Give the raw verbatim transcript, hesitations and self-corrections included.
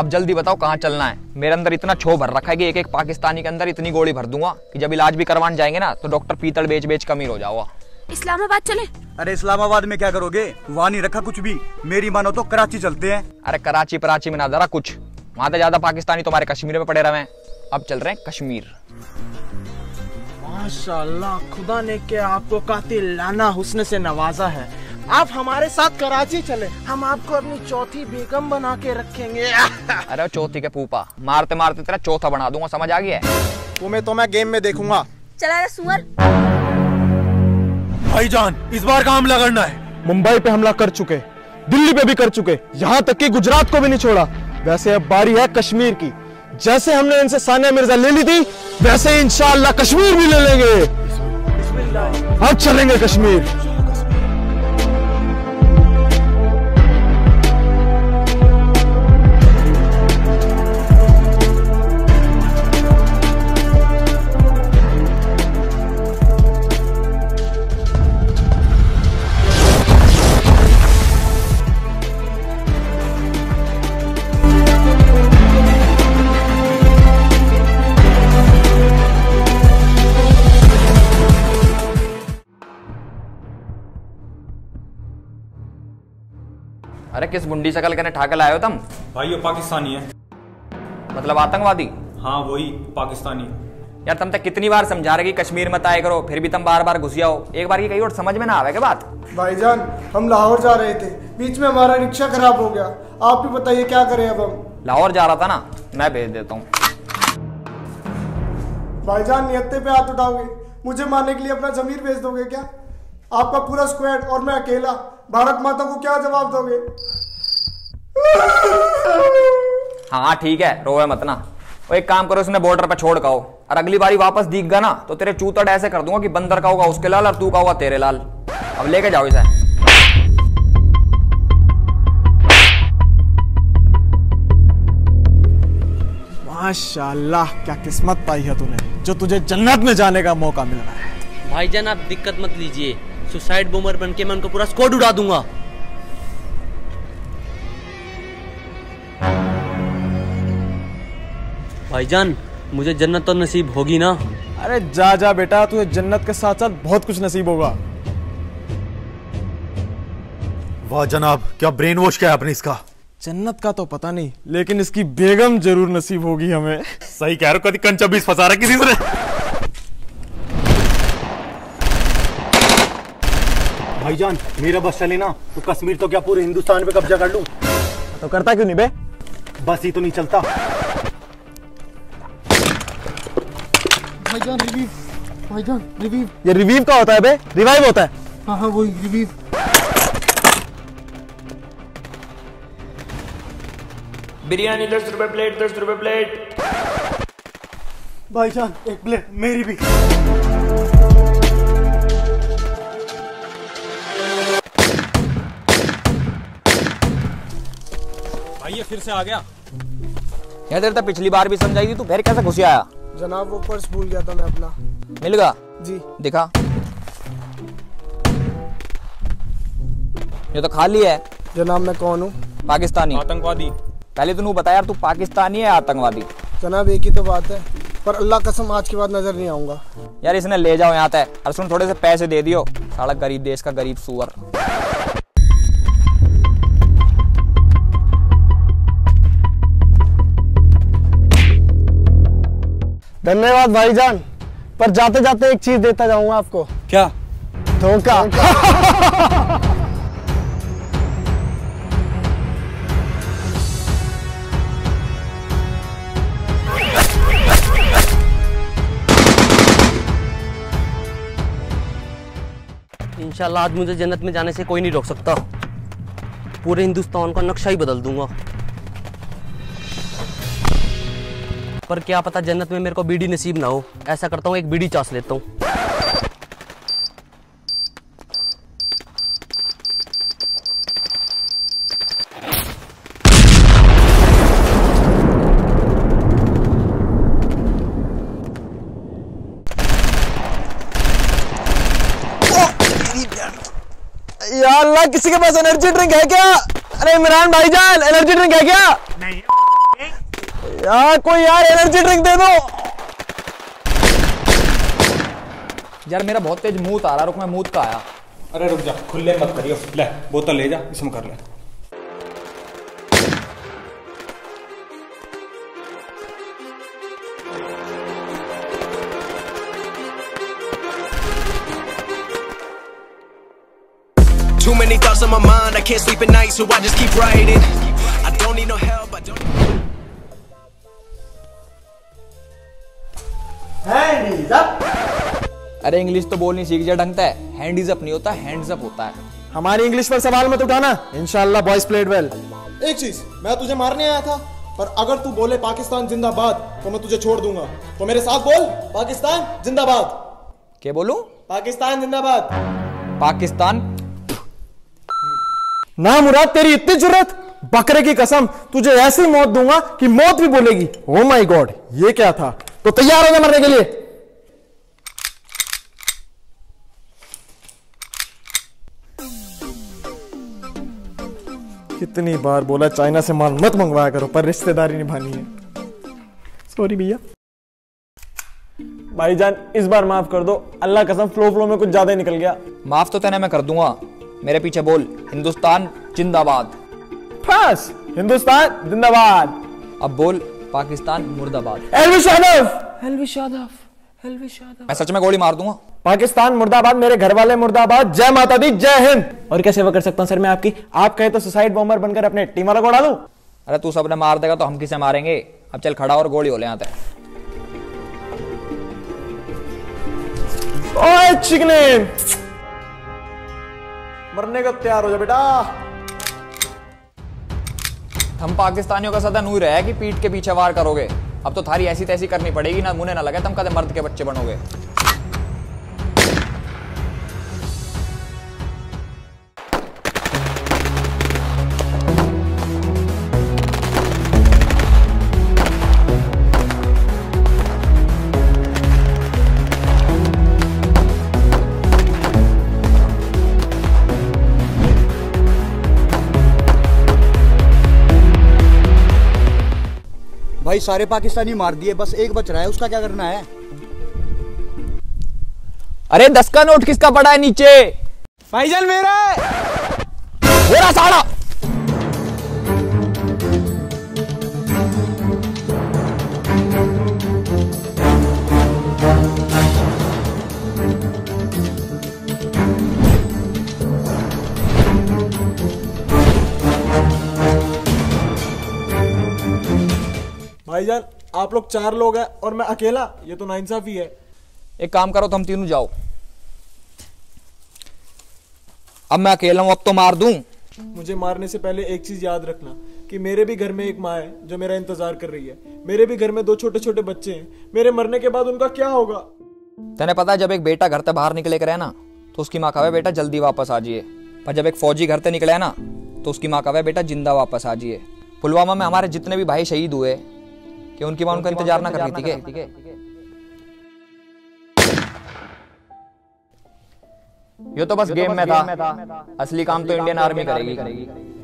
अब जल्दी बताओ कहाँ चलना है। मेरे अंदर इतना छो भर रखा है कि एक एक पाकिस्तानी के अंदर इतनी गोली भर दूंगा कि जब इलाज भी करवाने जाएंगे ना तो डॉक्टर पीतल बेच बेच कमीर हो जाओ। इस्लामाबाद चले? अरे इस्लामाबाद में क्या करोगे, वहाँ नहीं रखा कुछ भी। मेरी मानो तो कराची चलते हैं। अरे कराची पराची में ना जरा कुछ, वहाँ तो ज्यादा पाकिस्तानी तुम्हारे कश्मीर में पड़े रहे हैं। अब चल रहे हैं कश्मीर। माशाल्लाह, खुदा ने क्या आपको कातिल लाना हुस्न से नवाजा है। आप हमारे साथ कराची चले, हम आपको अपनी चौथी बेगम बना के रखेंगे। अरे चौथी के फूफा, मारते मारते तेरा चौथा बना दूंगा, समझ आ गया? तुम्हें तो मैं गेम में देखूंगा। चला सुअर। भाईजान, इस बार का हमला करना है। मुंबई पे हमला कर चुके, दिल्ली पे भी कर चुके, यहाँ तक कि गुजरात को भी नहीं छोड़ा। वैसे अब बारी है कश्मीर की। जैसे हमने इनसे सानिया मिर्जा ले ली थी, वैसे इंशाल्लाह कश्मीर भी ले लेंगे। अब चलेंगे कश्मीर। अरे किस बुंडी शकल के ने ठाके लाए हो तुम? भाई ये पाकिस्तानी है। मतलब आतंकवादी? हाँ वही पाकिस्तानी। यार तुम तक कितनी बार समझा रहे कि कश्मीर मत आए करो, फिर भी तुम बार बार घुस जाओ। एक बार की कहीं और समझ में ना आवे के बात। भाईजान हम लाहौर जा रहे थे, बीच में हमारा रिक्शा खराब हो गया। आप भी बताइए क्या करें अब। हम लाहौर जा रहा था ना, मैं भेज देता हूँ। भाईजान नियते पे हाथ उठाओगे, मुझे मारने के लिए अपना जमीर भेज दोगे क्या? आपका पूरा स्क्वाड और मैं अकेला, भारत माता को क्या जवाब दोगे? हाँ ठीक है, रोवे मत ना। और एक काम करो, उसने बॉर्डर पर छोड़ काओ, और अगली बारी वापस दिख गया ना तो तेरे चूतड़ ऐसे कर दूंगा कि बंदर का होगा उसके लाल और तू का होगा तेरे लाल। अब लेके जाओ इसे। माशाल्लाह क्या किस्मत पाई है तूने, जो तुझे जन्नत में जाने का मौका मिल रहा है। भाईजान आप दिक्कत मत लीजिए, सुसाइड बॉम्बर बनके मैं उनको पूरा स्क्वाड उड़ा दूंगा। भाईजान मुझे जन्नत तो नसीब होगी ना? अरे जा जा बेटा, तुझे जन्नत के साथ साथ बहुत कुछ नसीब होगा। वाह जनाब, क्या ब्रेन वॉश किया आपने इसका। जन्नत का तो पता नहीं, लेकिन इसकी बेगम जरूर नसीब होगी हमें। सही कह रहे हो, कंचा बीस फंसा रहा किसी से। भाईजान मेरा बस चले ना तो कश्मीर तो क्या पूरे हिंदुस्तान पे कब्जा कर लूं। तो करता क्यों नहीं बे? बस ही तो नहीं चलता। भाईजान रिवीव, भाईजान रिवीव। ये रिवीव का होता है बे, रिवाइव होता है। हाँ हाँ वही रिवीव। बिरयानी दस रुपए प्लेट, दस रुपए प्लेट। भाईजान एक प्लेट मेरी भी। ये फिर से आ गया। यार तेरे तो पिछली बार भी समझाई थी, तू फिर कैसे घुस आया? जनाब वो पर्स भूल गया था मैं अपना। मिल गया? जी। दिखा। ये तो खाली है। जनाब मैं कौन हूँ? पाकिस्तानी आतंकवादी। पहले तूने बताया यार, तू पाकिस्तानी है आतंकवादी? जनाब एक ही तो बात है, पर अल्लाह कसम आज के बाद नजर नहीं आऊंगा। यार इसने ले जाओ यहाँ तक, और सुन थोड़े से पैसे दे दियो। साला गरीब देश का गरीब सुअर। धन्यवाद भाईजान, पर जाते जाते एक चीज देता जाऊंगा आपको। क्या? धोखा। इंशाल्लाह आज मुझे जन्नत में जाने से कोई नहीं रोक सकता, पूरे हिंदुस्तान का नक्शा ही बदल दूंगा। पर क्या पता जन्नत में मेरे को बीड़ी नसीब ना हो। ऐसा करता हूँ एक बीड़ी चास लेता हूँ। यार अल्लाह, किसी के पास एनर्जी ड्रिंक है क्या? अरे इमरान भाईजान एनर्जी ड्रिंक है क्या? नहीं यार कोई यार एनर्जी ड्रिंक दे दो यार। मेरा बहुत तेज मूत आ रहा, रुक मैं मूत का आया। अरे रुक जा, खुले मत करियो, ले बोतल ले जा, इसमें कर ले। Too many thoughts on my mind, I can't sleep at night, so I just keep writing. I don't need no help, I don't need... Hands up! अरे इंग्लिश तो बोलनी सीख जा ढंग से। हैंडीज अप नहीं होता, हैंड्स अप होता है। हमारी इंग्लिश पर सवाल मत उठाना। इंशाल्लाह बॉयज प्लेड वेल। एक चीज, मैं तुझे मारने आया था, पर अगर तू बोले पाकिस्तान जिंदाबाद तो मैं तुझे छोड़ दूंगा। तो मेरे साथ बोल, पाकिस्तान जिंदाबाद। क्या बोलूं? पाकिस्तान जिंदाबाद। पाकिस्तान ना मुराद, तेरी इतनी जुर्रत! बकरे की कसम तुझे ऐसी मौत दूंगा कि मौत भी बोलेगी ओ माय गॉड ये क्या था। तो तैयार हो जा मरने के लिए। कितनी बार बोला चाइना से माल मत मंगवाया करो, पर रिश्तेदारी निभानी है। सॉरी भैया। भाईजान इस बार माफ कर दो, अल्लाह कसम फ्लो फ्लो में कुछ ज्यादा ही निकल गया। माफ तो तेने मैं कर दूंगा, मेरे पीछे बोल हिंदुस्तान जिंदाबाद। बस हिंदुस्तान जिंदाबाद। अब बोल पाकिस्तान मुर्दाबाद। एलविश यादव, एलविश यादव, एलविश यादव। मैं सच में गोली मार दूंगा। पाकिस्तान मुर्दाबाद, मेरे घर वाले मुर्दाबाद, जय माता दी, जय हिंद। और क्या सेवा कर सकता हूँ सर मैं आपकी? आप कहे तो सुसाइड बॉम्बर बनकर अपने टीम वालों को उड़ा दूं। अरे तू सबने मार देगा तो हम किसे मारेंगे? अब चल खड़ा और गोली हो ले। आते मरने का तैयार हो जा बेटा। हम पाकिस्तानियों का सदा नू रहा है कि पीठ के पीछे वार करोगे। अब तो थारी ऐसी तैसी करनी पड़ेगी ना, मुने ना लगे तुम कदे मर्द के बच्चे बनोगे। भाई सारे पाकिस्तानी मार दिए, बस एक बच रहा है, उसका क्या करना है? अरे दस का नोट किसका पड़ा है नीचे? फाइजल मेरा मेरा साला। भाईजान आप लोग चार लोग हैं और मैं अकेला, ये तो नाइंसाफी है। एक काम करो, तुम तीनों जाओ। अब मैं अकेला हूं, अब तो मार दूं। मुझे मारने से पहले एक चीज याद रखना कि मेरे भी घर में एक माँ है जो मेरा इंतजार कर रही है। मेरे भी घर में दो छोटे छोटे बच्चे हैं, मेरे मरने के बाद उनका क्या होगा? तेने पता है जब एक बेटा घर से बाहर निकले करे ना तो उसकी माँ कहे बेटा जल्दी वापस आ जाइए, पर जब एक फौजी घर से निकले ना तो उसकी माँ कहे बेटा जिंदा वापस आ जाइए। पुलवामा में हमारे जितने भी भाई शहीद हुए कि उनकी मां उनका इंतजार ना करनी थी। ठीक है, ये तो बस गेम में था, असली काम तो इंडियन आर्मी करेगी।